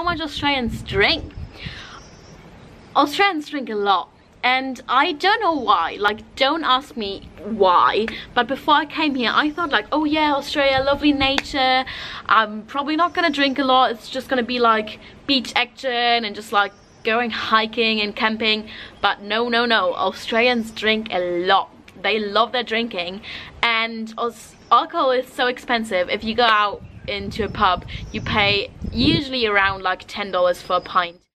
how much Australians drink. Australians drink a lot, and I don't know why. Like, don't ask me why, but before I came here I thought like, oh yeah, Australia, lovely nature, I'm probably not gonna drink a lot, it's just gonna be like beach action and just like going hiking and camping. But no, Australians drink a lot. They love their drinking, and alcohol is so expensive. If you go out into a pub, you pay usually around like $10 for a pint.